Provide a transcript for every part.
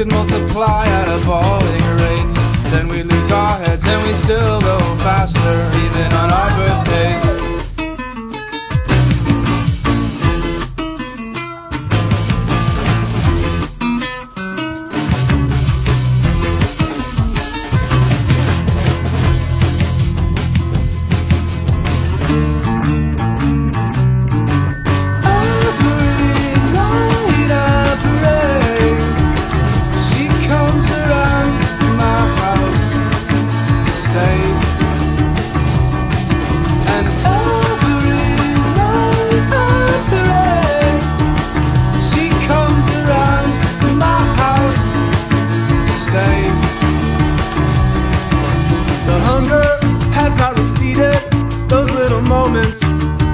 could multiply at appalling rates. Then we lose our heads and we still go faster, even on our birthdays.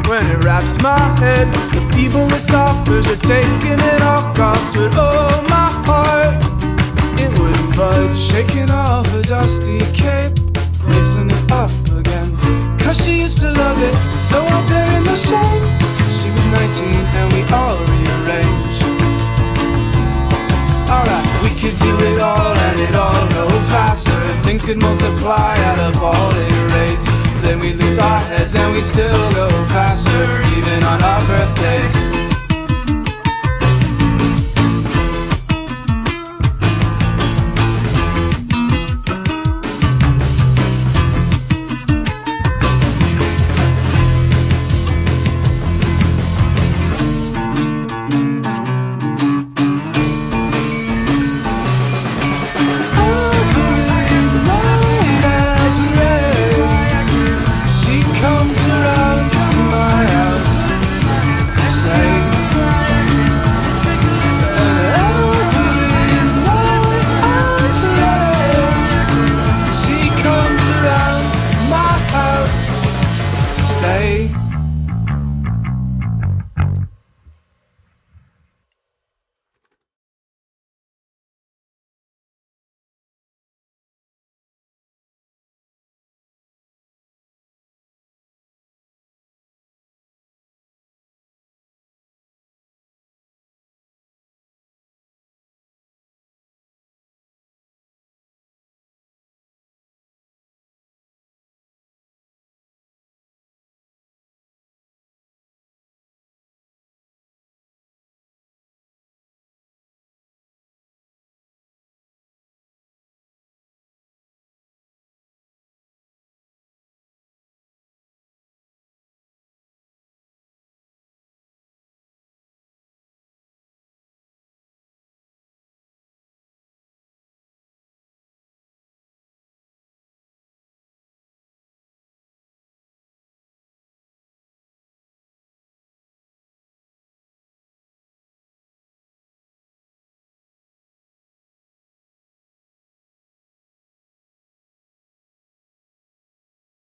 When it wraps my head, the feeblest offers are taken at all costs. But oh, my heart, it wouldn't budge. Shaking off a dusty cape, lacing it up again, 'cause she used to love it, so out there in the shade. She was 19 and we all rearranged. Alright, we could do it all and it all go faster. Things could multiply out of all their rates. Then we lose our heads and we still go faster, even on our birthdays.